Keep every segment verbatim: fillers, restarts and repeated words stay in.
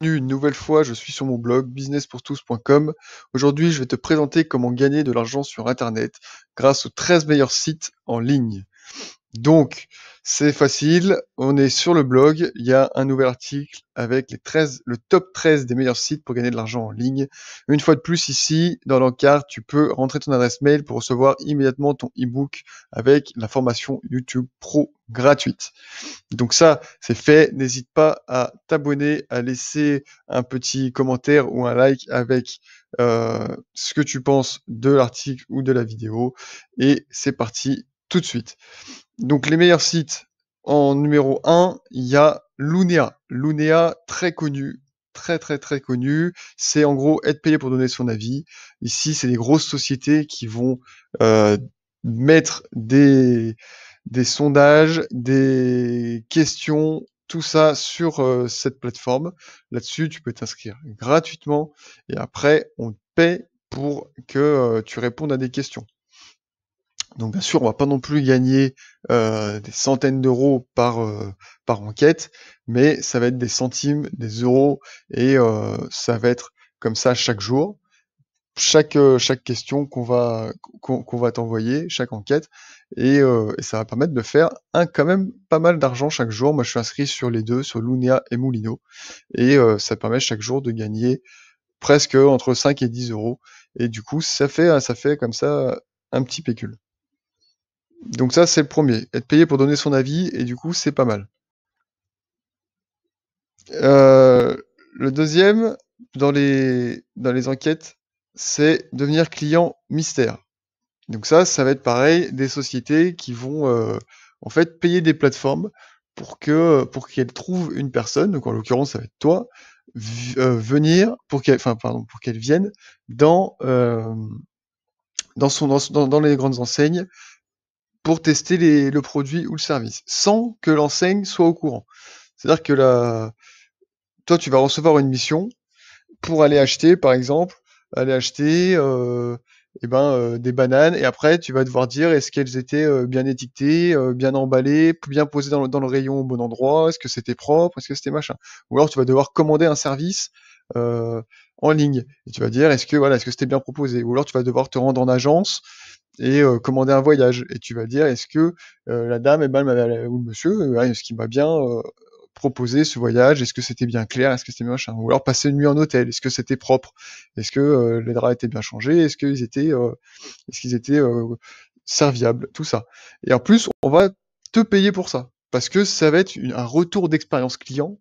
Une nouvelle fois, je suis sur mon blog business pour tous point com. Aujourd'hui, je vais te présenter comment gagner de l'argent sur Internet grâce aux treize meilleurs sites en ligne. Donc, c'est facile, on est sur le blog, il y a un nouvel article avec les treize, le top treize des meilleurs sites pour gagner de l'argent en ligne. Une fois de plus, ici, dans l'encart, tu peux rentrer ton adresse mail pour recevoir immédiatement ton e-book avec la formation YouTube Pro gratuite. Donc ça, c'est fait. N'hésite pas à t'abonner, à laisser un petit commentaire ou un like avec euh, ce que tu penses de l'article ou de la vidéo. Et c'est parti tout de suite. Donc les meilleurs sites, en numéro un, il y a Loonea. Loonea, très connu, très très très connu. C'est en gros être payé pour donner son avis. Ici, c'est des grosses sociétés qui vont euh, mettre des... des sondages, des questions, tout ça sur euh, cette plateforme. Là-dessus, tu peux t'inscrire gratuitement et après, on te paie pour que euh, tu répondes à des questions. Donc, bien sûr, on va pas non plus gagner euh, des centaines d'euros par, euh, par enquête, mais ça va être des centimes, des euros et euh, ça va être comme ça chaque jour. Chaque, chaque question qu'on va, qu'on, qu'on va t'envoyer, chaque enquête, et, euh, et ça va permettre de faire un, quand même pas mal d'argent chaque jour. Moi, je suis inscrit sur les deux, sur Loonea et Moulino, et euh, ça permet chaque jour de gagner presque entre cinq et dix euros, et du coup, ça fait, ça fait comme ça un petit pécule. Donc ça, c'est le premier, être payé pour donner son avis, et du coup, c'est pas mal. Euh, le deuxième, dans les, dans les enquêtes, c'est devenir client mystère. Donc ça, ça va être pareil, des sociétés qui vont euh, en fait payer des plateformes pour que pour qu'elles trouvent une personne, donc en l'occurrence ça va être toi, euh, venir pour qu'elle, enfin pardon, pour qu'elle vienne dans euh, dans son dans, dans les grandes enseignes pour tester les, le produit ou le service sans que l'enseigne soit au courant. C'est-à-dire que la, toi tu vas recevoir une mission pour aller acheter par exemple. aller acheter euh, eh ben, euh, des bananes et après tu vas devoir dire est-ce qu'elles étaient euh, bien étiquetées, euh, bien emballées, bien posées dans le, dans le rayon au bon endroit, est-ce que c'était propre, est-ce que c'était machin. Ou alors tu vas devoir commander un service euh, en ligne et tu vas dire est-ce que voilà est-ce que c'était bien proposé. Ou alors tu vas devoir te rendre en agence et euh, commander un voyage et tu vas dire est-ce que euh, la dame eh ben, ou le monsieur euh, est-ce qu'il m'a bien euh, proposer ce voyage, est-ce que c'était bien clair, est-ce que c'était machin, ou alors passer une nuit en hôtel, est-ce que c'était propre, est-ce que euh, les draps étaient bien changés, est-ce qu'ils étaient, euh, est-ce qu'ils étaient euh, serviables, tout ça. Et en plus, on va te payer pour ça, parce que ça va être une, un retour d'expérience client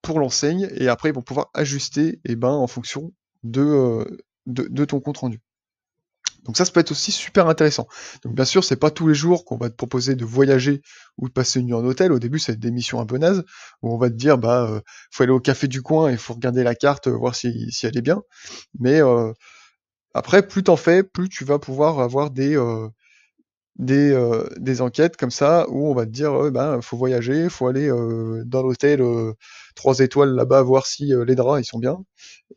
pour l'enseigne, et après ils vont pouvoir ajuster eh ben, en fonction de, euh, de, de ton compte rendu. Donc ça, ça peut être aussi super intéressant. Donc bien sûr, c'est pas tous les jours qu'on va te proposer de voyager ou de passer une nuit en hôtel. Au début, ça va être des missions un peu nazes, où on va te dire, bah, euh, faut aller au café du coin et faut regarder la carte, voir si, si elle est bien. Mais euh, après, plus t'en fais, plus tu vas pouvoir avoir des, euh, des, euh, des enquêtes comme ça, où on va te dire, euh, bah, faut voyager, faut aller euh, dans l'hôtel euh, trois étoiles là-bas, voir si euh, les draps, ils sont bien.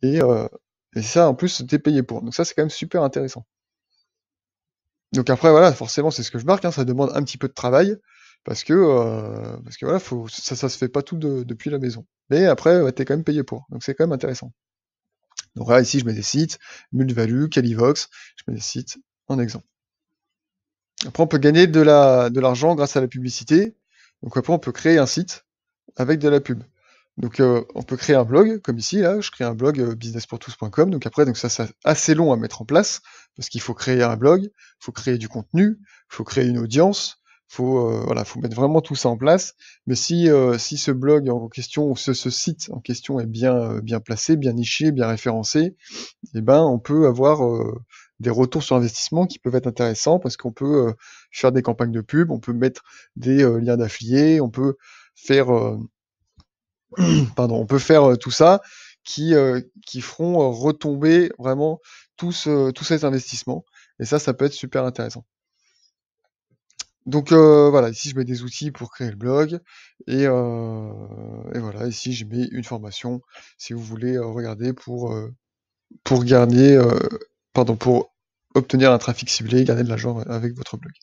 Et, euh, et ça, en plus, t'es payé pour. Donc ça, c'est quand même super intéressant. Donc après voilà, forcément c'est ce que je marque, hein, ça demande un petit peu de travail, parce que euh, parce que voilà, faut, ça, ça se fait pas tout de, depuis la maison. Mais après, ouais, t'es quand même payé pour, donc c'est quand même intéressant. Donc là ici je mets des sites, Multvalue, Calivox, je mets des sites en exemple. Après on peut gagner de la de l'argent grâce à la publicité. Donc après on peut créer un site avec de la pub. Donc euh, on peut créer un blog, comme ici, là, je crée un blog euh, business pour tous point com, donc après, donc ça c'est assez long à mettre en place, parce qu'il faut créer un blog, il faut créer du contenu, il faut créer une audience, il faut, euh, voilà, faut mettre vraiment tout ça en place, mais si, euh, si ce blog en question, ou ce, ce site en question est bien, euh, bien placé, bien niché, bien référencé, eh ben, on peut avoir euh, des retours sur investissement qui peuvent être intéressants, parce qu'on peut euh, faire des campagnes de pub, on peut mettre des euh, liens d'affiliés, on peut faire... Euh, Pardon, on peut faire tout ça qui, euh, qui feront retomber vraiment tout, ce, tout cet investissement. Et ça, ça peut être super intéressant. Donc euh, voilà, ici je mets des outils pour créer le blog. Et, euh, et voilà, ici j'ai mis une formation si vous voulez euh, regarder pour, euh, pour, garder, euh, pardon, pour obtenir un trafic ciblé et garder de l'argent avec votre blog.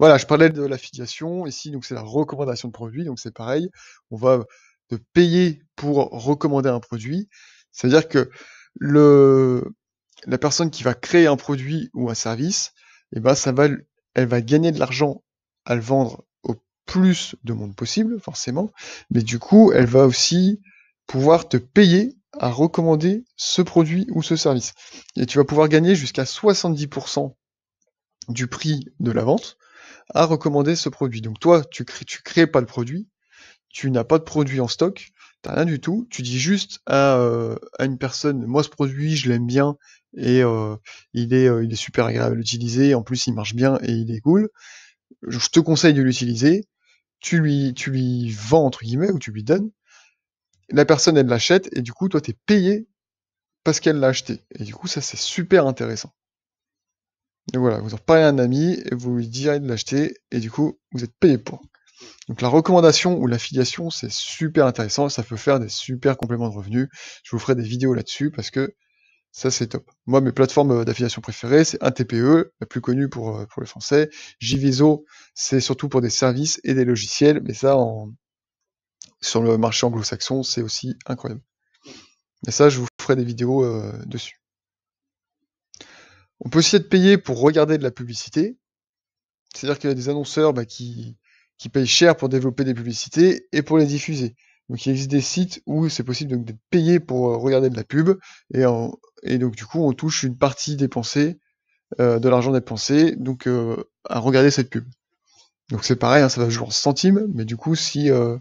Voilà, je parlais de l'affiliation. Ici, donc c'est la recommandation de produits. Donc c'est pareil, on va de payer pour recommander un produit. C'est-à-dire que le, la personne qui va créer un produit ou un service, eh ben ça va, elle va gagner de l'argent à le vendre au plus de monde possible, forcément. Mais du coup, elle va aussi pouvoir te payer à recommander ce produit ou ce service. Et tu vas pouvoir gagner jusqu'à soixante-dix pour cent du prix de la vente à recommander ce produit. Donc toi, tu crées, tu crées pas le produit, tu n'as pas de produit en stock, tu n'as rien du tout, tu dis juste à, euh, à une personne, moi ce produit, je l'aime bien, et euh, il est, euh, il est super agréable à l'utiliser, en plus il marche bien et il est cool, je te conseille de l'utiliser, tu lui, tu lui vends, entre guillemets, ou tu lui donnes, la personne elle l'achète, et du coup toi tu es payé parce qu'elle l'a acheté. Et du coup ça c'est super intéressant. Et voilà, vous en parlez à un ami, et vous lui direz de l'acheter, et du coup vous êtes payé pour. Donc la recommandation ou l'affiliation, c'est super intéressant, ça peut faire des super compléments de revenus. Je vous ferai des vidéos là-dessus parce que ça c'est top. Moi mes plateformes d'affiliation préférées, c'est un T P E, la plus connue pour, pour les Français. J V Zoo, c'est surtout pour des services et des logiciels, mais ça en... sur le marché anglo-saxon, c'est aussi incroyable. Mais ça, je vous ferai des vidéos euh, dessus. On peut aussi être payé pour regarder de la publicité. C'est-à-dire qu'il y a des annonceurs bah, qui, qui payent cher pour développer des publicités et pour les diffuser. Donc il existe des sites où c'est possible d'être payé pour regarder de la pub. Et, en, et donc du coup, on touche une partie dépensée, euh, de l'argent dépensé, donc euh, à regarder cette pub. Donc c'est pareil, hein, ça va jouer en centimes, mais du coup, si... Euh,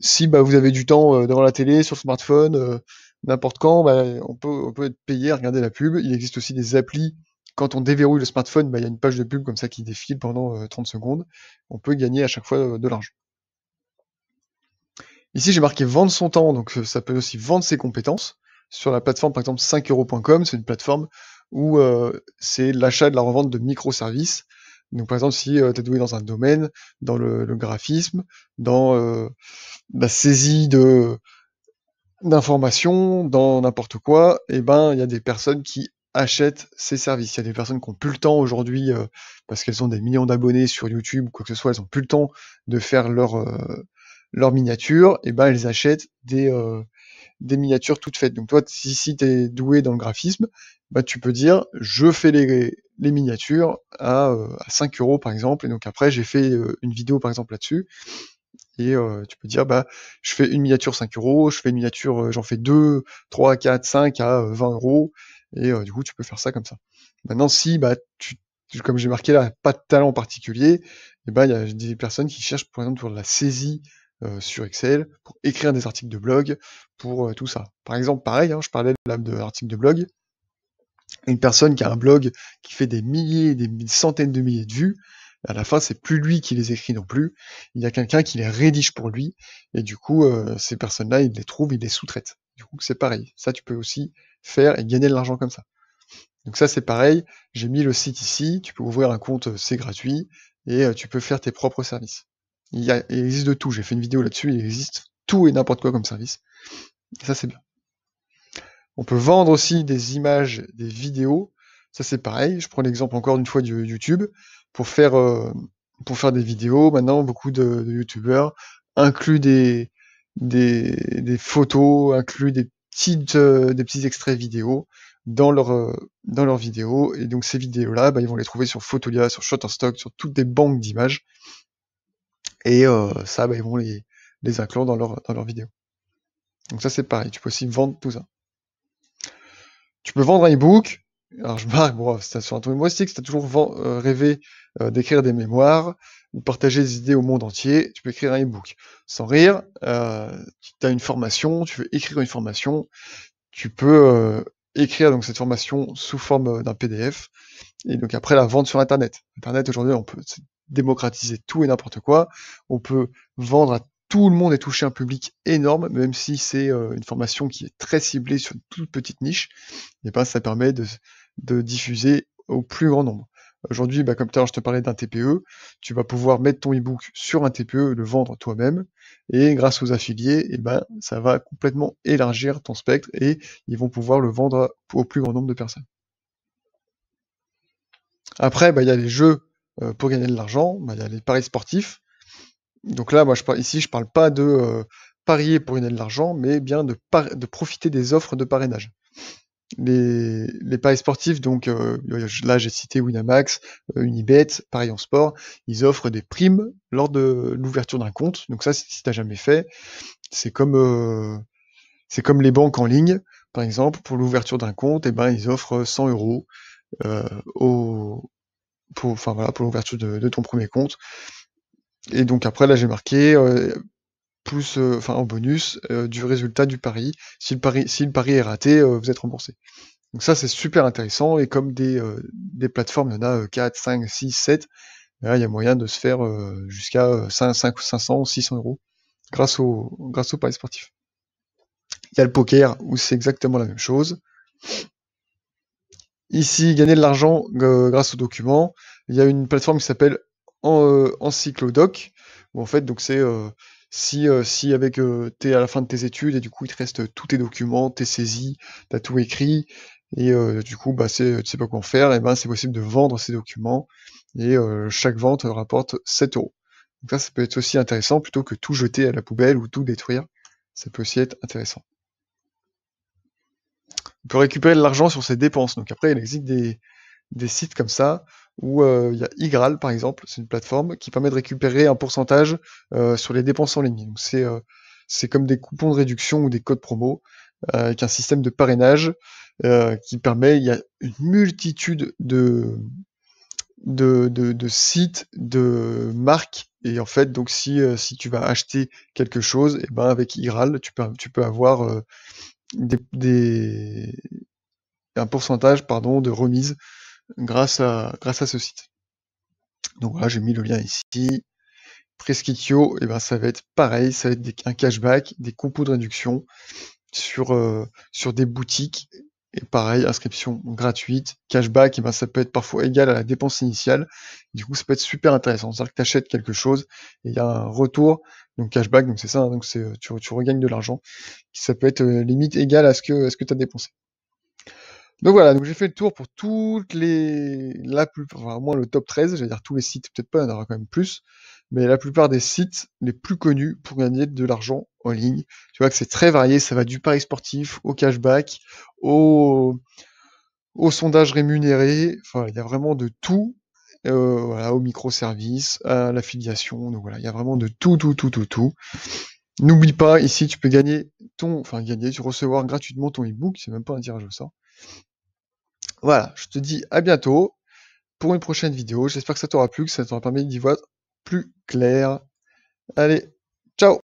Si bah, vous avez du temps euh, devant la télé, sur le smartphone, euh, n'importe quand, bah, on, peut, on peut être payé à regarder la pub. Il existe aussi des applis. Quand on déverrouille le smartphone, bah, il y a une page de pub comme ça qui défile pendant euh, trente secondes. On peut gagner à chaque fois euh, de l'argent. Ici, j'ai marqué vendre son temps, donc euh, ça peut aussi vendre ses compétences. Sur la plateforme, par exemple, cinq euros point com, c'est une plateforme où euh, c'est l'achat et de la revente de microservices. Donc par exemple, si euh, tu es doué dans un domaine, dans le, le graphisme, dans euh, la saisie de d'informations, dans n'importe quoi, et eh ben il y a des personnes qui achètent ces services. Il y a des personnes qui n'ont plus le temps aujourd'hui, euh, parce qu'elles ont des millions d'abonnés sur YouTube, quoi que ce soit, elles n'ont plus le temps de faire leur, euh, leur miniature, et eh ben elles achètent des, euh, des miniatures toutes faites. Donc toi, si, si tu es doué dans le graphisme, bah, tu peux dire, je fais les... les miniatures à, euh, à cinq euros par exemple, et donc après j'ai fait euh, une vidéo par exemple là-dessus, et euh, tu peux dire, bah je fais une miniature cinq euros, je fais une miniature, euh, j'en fais deux, trois, quatre, cinq à euh, vingt euros, et euh, du coup tu peux faire ça comme ça. Maintenant si, bah tu, comme j'ai marqué là, pas de talent particulier, et bah il y a des personnes qui cherchent par exemple pour de la saisie euh, sur Excel, pour écrire des articles de blog, pour euh, tout ça. Par exemple pareil, hein, je parlais de l'article de blog, une personne qui a un blog qui fait des milliers, des centaines de milliers de vues, à la fin, c'est plus lui qui les écrit non plus, il y a quelqu'un qui les rédige pour lui, et du coup, euh, ces personnes-là, il les trouve, il les sous-traite. Du coup, c'est pareil. Ça, tu peux aussi faire et gagner de l'argent comme ça. Donc ça, c'est pareil. J'ai mis le site ici, tu peux ouvrir un compte, c'est gratuit, et euh, tu peux faire tes propres services. Il, y a, il existe de tout. J'ai fait une vidéo là-dessus, il existe tout et n'importe quoi comme service. Et ça, c'est bien. On peut vendre aussi des images, des vidéos. Ça, c'est pareil. Je prends l'exemple encore une fois du YouTube. Pour faire, euh, pour faire des vidéos, maintenant, beaucoup de, de YouTubeurs incluent des, des, des photos, incluent des, petites, euh, des petits extraits vidéo dans leurs euh, dans leurs vidéos. Et donc, ces vidéos-là, bah, ils vont les trouver sur Fotolia, sur Shutterstock, sur toutes des banques d'images. Et euh, ça, bah, ils vont les, les inclure dans leurs dans leurs vidéos. Donc ça, c'est pareil. Tu peux aussi vendre tout ça. Tu peux vendre un e-book. Alors je marque, bon, c'est sur un ton humoristique, si tu as toujours vend, euh, rêvé euh, d'écrire des mémoires ou partager des idées au monde entier, tu peux écrire un e-book. Sans rire, euh, tu as une formation, tu veux écrire une formation, tu peux euh, écrire donc cette formation sous forme euh, d'un P D F, et donc après la vendre sur Internet. Internet, aujourd'hui, on peut démocratiser tout et n'importe quoi, on peut vendre à tout le monde est touché un public énorme, même si c'est euh, une formation qui est très ciblée sur une toute petite niche, et ben, ça permet de, de diffuser au plus grand nombre. Aujourd'hui, ben, comme tout à l'heure, je te parlais d'un T P E, tu vas pouvoir mettre ton e-book sur un T P E, le vendre toi-même, et grâce aux affiliés, et ben, ça va complètement élargir ton spectre, et ils vont pouvoir le vendre au plus grand nombre de personnes. Après, ben, y a les jeux euh, pour gagner de l'argent, ben, y a les paris sportifs. Donc là, moi, je parle, ici, je parle pas de euh, parier pour gagner de l'argent, mais bien de, de profiter des offres de parénage. Les, les paris sportifs, donc euh, là j'ai cité Winamax, euh, Unibet, Parions Sport, ils offrent des primes lors de l'ouverture d'un compte. Donc ça, si tu n'as jamais fait, c'est comme, euh, c'est comme les banques en ligne, par exemple, pour l'ouverture d'un compte, eh ben, ils offrent cent euros euh, au, pour, enfin, voilà, pour l'ouverture de, de ton premier compte. Et donc après, là j'ai marqué... Euh, plus, euh, enfin en bonus, euh, du résultat du pari. Si le pari, si le pari est raté, euh, vous êtes remboursé. Donc ça, c'est super intéressant, et comme des, euh, des plateformes, il y en a euh, quatre, cinq, six, sept, là, il y a moyen de se faire euh, jusqu'à euh, cinq cents, six cents euros grâce au, grâce au pari sportif. Il y a le poker, où c'est exactement la même chose. Ici, gagner de l'argent euh, grâce aux documents. Il y a une plateforme qui s'appelle en, euh, Encyclodoc, où en fait, donc c'est... Euh, Si, euh, si avec euh, t'es à la fin de tes études et du coup il te reste euh, tous tes documents, tes saisies, t'as tout écrit, et euh, du coup bah, c'est, tu sais pas quoi en faire, et ben c'est possible de vendre ces documents, et euh, chaque vente rapporte sept euros. Donc ça, ça peut être aussi intéressant, plutôt que tout jeter à la poubelle ou tout détruire, ça peut aussi être intéressant. On peut récupérer de l'argent sur ses dépenses. Donc après, il existe des, des sites comme ça, où euh, il y a iGraal par exemple, c'est une plateforme qui permet de récupérer un pourcentage euh, sur les dépenses en ligne. Donc c'est euh, c'est comme des coupons de réduction ou des codes promo, euh, avec un système de parrainage euh, qui permet, il y a une multitude de, de, de, de sites, de marques, et en fait donc si, euh, si tu vas acheter quelque chose, et ben avec iGraal, tu peux, tu peux avoir euh, des, des, un pourcentage pardon, de remise grâce à, grâce à ce site. Donc voilà, j'ai mis le lien ici. Preskiteo, eh ben, ça va être pareil, ça va être des, un cashback, des coupons de réduction sur, euh, sur des boutiques, et pareil, inscription gratuite, cashback, eh ben, ça peut être parfois égal à la dépense initiale, du coup ça peut être super intéressant, c'est-à-dire que tu achètes quelque chose, et il y a un retour, donc cashback, donc c'est ça, hein, donc c'est, tu, tu regagnes de l'argent, ça peut être euh, limite égal à ce que, à ce que tu as dépensé. Donc voilà, donc j'ai fait le tour pour toutes les, la plus, enfin, au moins le top treize, j'allais dire tous les sites, peut-être pas, il y en aura quand même plus, mais la plupart des sites les plus connus pour gagner de l'argent en ligne. Tu vois que c'est très varié, ça va du pari sportif au cashback, au, au sondage rémunéré, enfin il y a vraiment de tout, euh, voilà, au microservice, à l'affiliation, donc voilà, il y a vraiment de tout, tout, tout, tout, tout. N'oublie pas, ici tu peux gagner ton, enfin gagner, tu recevoir gratuitement ton ebook, c'est même pas un tirage au sort. Voilà, je te dis à bientôt pour une prochaine vidéo. J'espère que ça t'aura plu, que ça t'aura permis d'y voir plus clair. Allez, ciao!